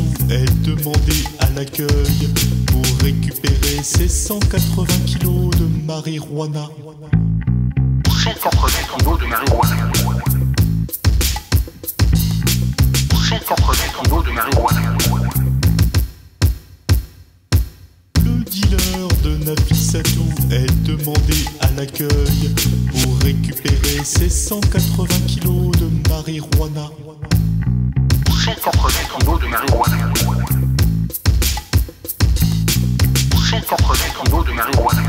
Napissatou est demandée à l'accueil pour récupérer ses 180 kilos de marijuana. 180 kilos de marijuana. 180 kilos de marijuana. Le dealer de Napissatou est demandé à l'accueil pour récupérer ses 180 kilos de marijuana. 180 kilos de marijuana. 180 kilos de marijuana.